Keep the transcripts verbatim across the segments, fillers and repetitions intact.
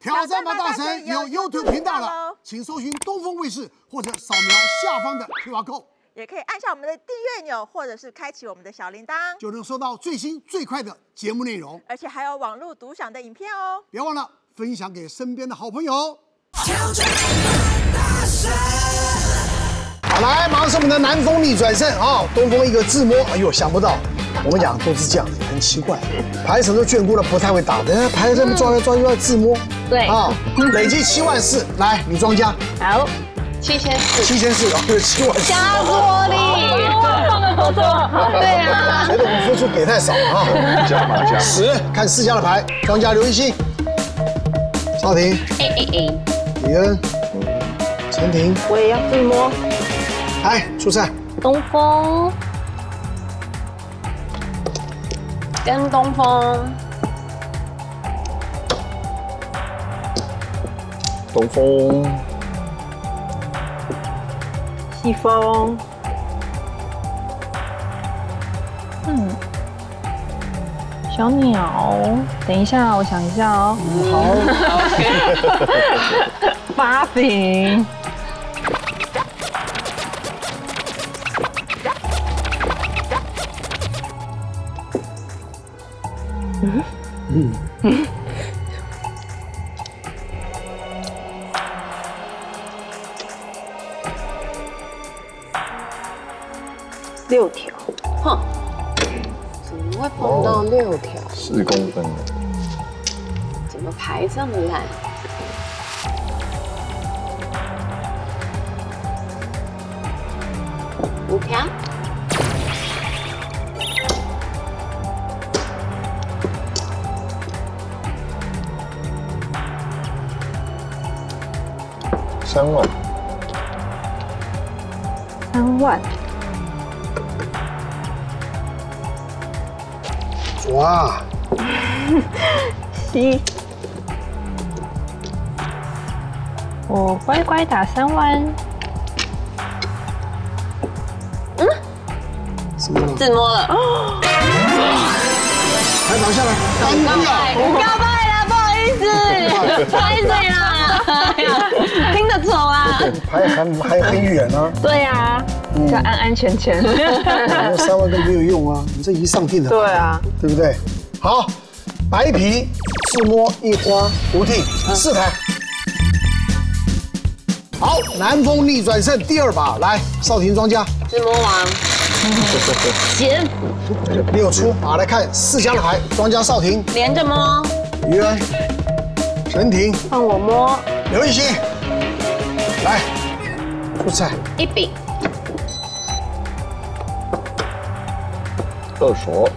挑战吧，大神有 YouTube 频道了，请搜寻东风卫视或者扫描下方的 Q R code， 也可以按下我们的订阅钮，或者是开启我们的小铃铛，就能收到最新最快的节目内容，而且还有网络独享的影片哦。别忘了分享给身边的好朋友。挑战大神，好来，马上是我们的南风力转身啊、哦，东风一个自摸，哎呦，想不到。 我们讲都是这样，很奇怪，牌手都眷顾了，不太会打的，牌这么抓来抓去要自摸，对啊，累计七万四，来你庄家，好，七千四，七千四，对，七万四，加玻璃，放的不错，对啊，觉得我们付出给太少啊，加嘛加，十，看四家的牌，庄家刘一星，少廷，哎哎哎，李恩，陈婷，我也要自摸，来出赛，东风。 跟东风，东风，西风，嗯，小鸟，等一下，我想一下哦。好，八饼。 嗯嗯嗯，六条，哼，怎么会碰到六条？四公分的，怎么排这么烂？五条。 三万，三万，哇，七，我乖乖打三万。嗯，什么？自摸了。来，拿下来，干杯！干杯了，不好意思，拍水了。 听得走啊，还还还很远呢。对啊，就安安全全。三万根没有用啊，你这一上定了。对啊，对不对？好，白皮自摸一花无定四台。好，南风逆转胜第二把，来少廷庄家自摸王，闲六出啊，来看四家的牌，庄家少廷连着摸，余恩、陈婷放我摸。 刘一星，来，出菜一饼，二手，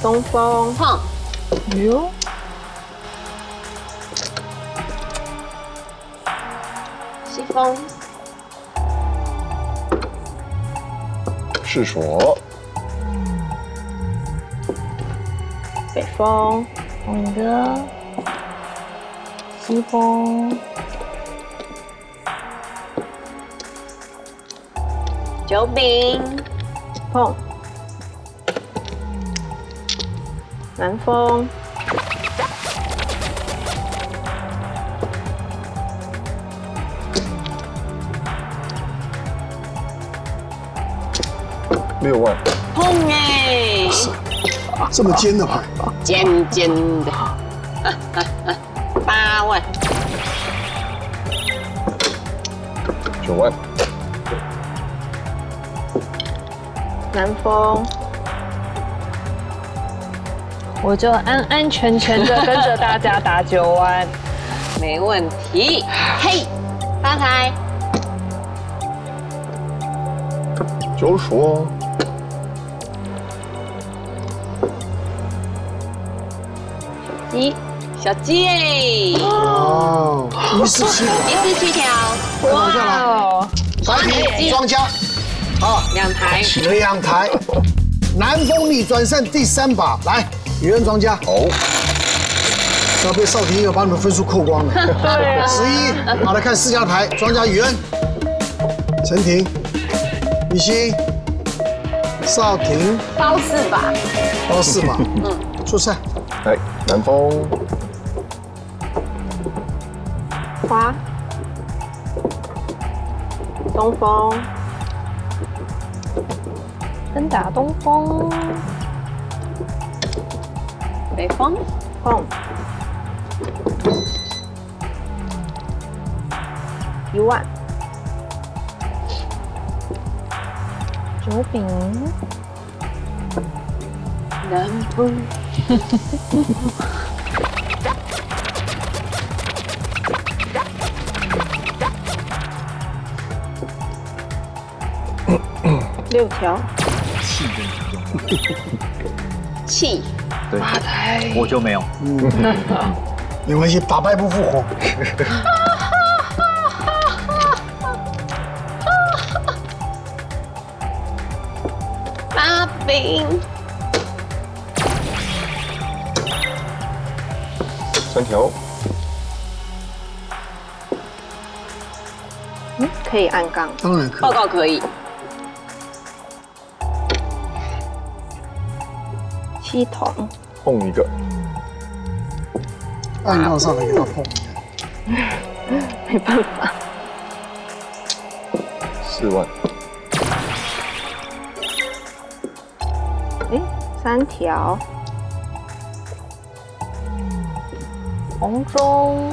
东风胖，哟，西风，是所，北风。 我的西风九饼碰南风六万碰哎、欸。 这么尖的牌，尖尖的，八万，九万，南风，我就安安全全的跟着大家打九万，没问题，嘿，发财，九鼠。 一小鸡哎，哦，一四七，一四七条，哇哦，白皮庄家，好，两台，两台，南风逆转胜第三把，来，余恩庄家，哦，要被少廷又把你们分数扣光了，对，十一，好来看四家的牌，庄家余恩，陈婷，雨欣，少廷，包四把，包四把，嗯，出赛。係南風。花。東風。真打東風。北風。風。一萬。九品。 南风，六条，气跟什么？气，对，发财，我就没有，没关系，打败不复活。八饼。 三条，嗯，可以按杠，当然可以，报告可以。七筒，碰一个，按杠上面给他碰一个，没办法。四万，哎，三条。 红中，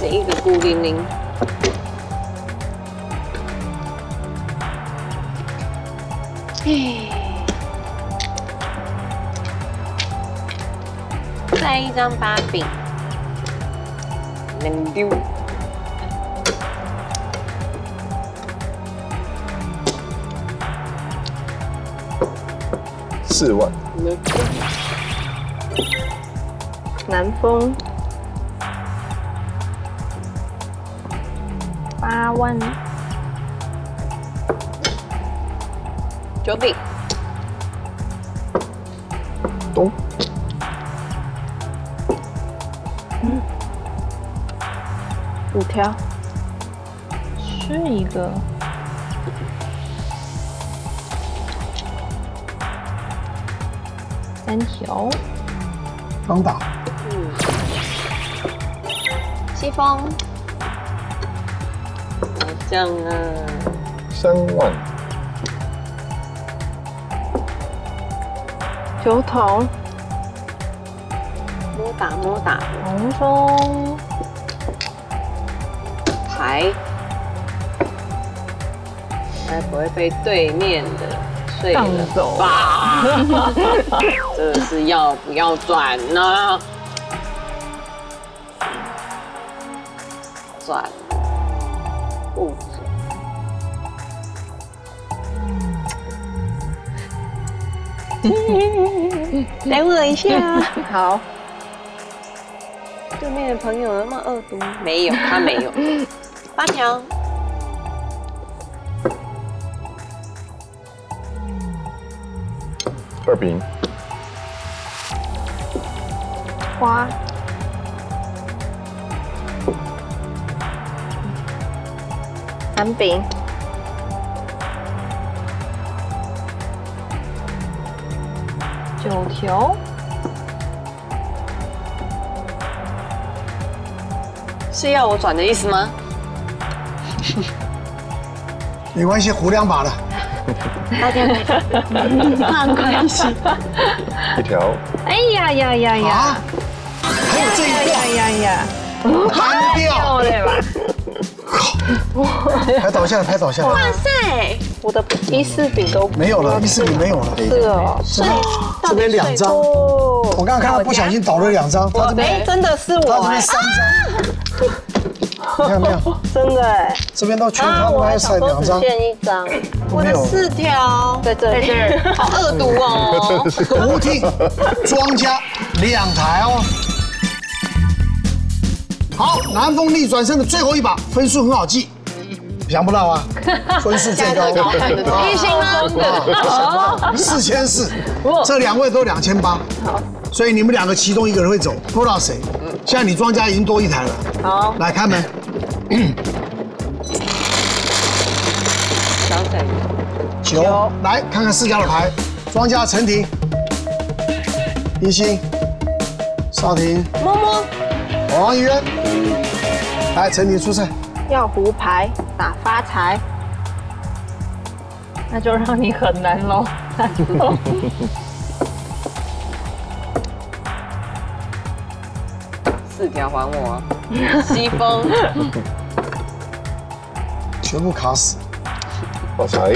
这一个孤零零，哎，再一张八饼，能丢，四万。 南风，八万，九饼，东，嗯，五条，是一个，三条，双打。 西风，好像啊，三万，九筒，摸打摸打，红中，牌，该不会被对面的睡了吧？这是要不要转呢？ 算了，不准。等我一下。好。对面的朋友有那么恶毒？没有，他没有。八条。二饼。花。 三饼，九条，是要我转的意思吗？没关系，胡两把的，大家没关系。一条。哎呀呀呀呀！啊！还有这一条呀呀！还掉嘞吧？ 拍倒下了，拍倒下了！哇塞，我的一四饼都没有了，一四饼没有了。是哦，是这边两张，我刚刚看到不小心倒了两张，他这边真的是我，他这边三张，你看没有？真的哎，这边都全他们还剩两张，剩一张，我的四条在这里，好恶毒哦！不听，庄家两台哦。 好，南风逆转身的最后一把，分数很好记，想不到啊，分数最高，一星啊，四千四，这两位都两千八，好，所以你们两个其中一个人会走，不知道谁。现在你庄家已经多一台了，好，来开门。小沈，九，来看看四家的牌，庄家陈婷，一心、少婷、摸摸、王源，来，陈婷出赛。要胡牌打发财，那就让你很难喽。四条还我，西风，全部卡死，发财。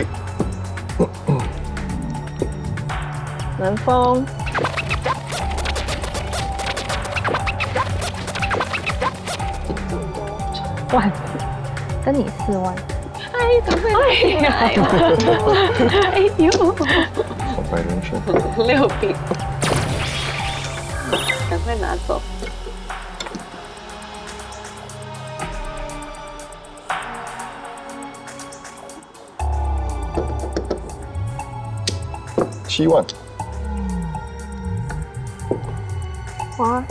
门风，万，跟你四万，哎，怎么会来了？哎呦，好白人生，六饼，赶快拿走。七万。 花，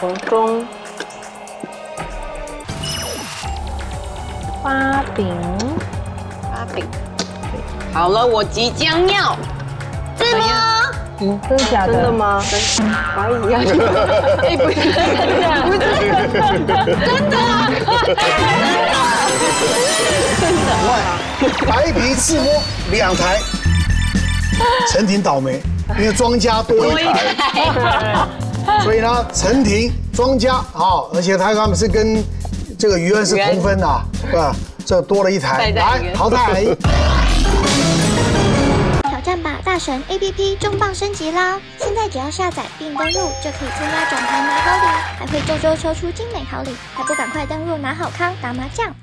红中，八饼，八饼。好了，我即将要，真的吗？嗯，真的假的？真的吗？怀疑啊！哎，不是真的，不是真的，真的，真的。哇，白皮自摸两台，陈婷倒霉。 因为庄家多一台，所以呢，陈婷庄家啊，而且他他们是跟这个余恩是同分啊，啊，这多了一台，来淘汰。挑战吧，大神 A P P 重磅升级啦！现在只要下载并登录，就可以参加转盘拿高礼，还会周周抽出精美好礼，还不赶快登录拿好康打麻将！